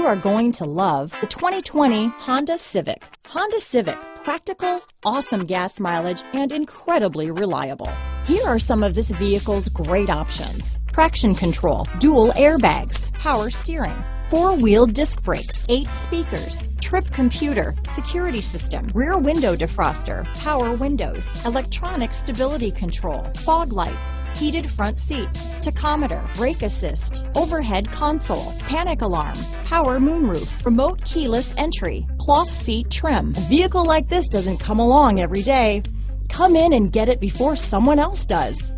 you are going to love the 2020 Honda Civic. Honda Civic, practical, awesome gas mileage, and incredibly reliable. Here are some of this vehicle's great options: traction control, dual airbags, power steering, four-wheel disc brakes, 8 speakers, trip computer, security system, rear window defroster, power windows, electronic stability control, fog lights, heated front seats, tachometer, brake assist, overhead console, panic alarm, power moonroof, remote keyless entry, cloth seat trim. A vehicle like this doesn't come along every day. Come in and get it before someone else does.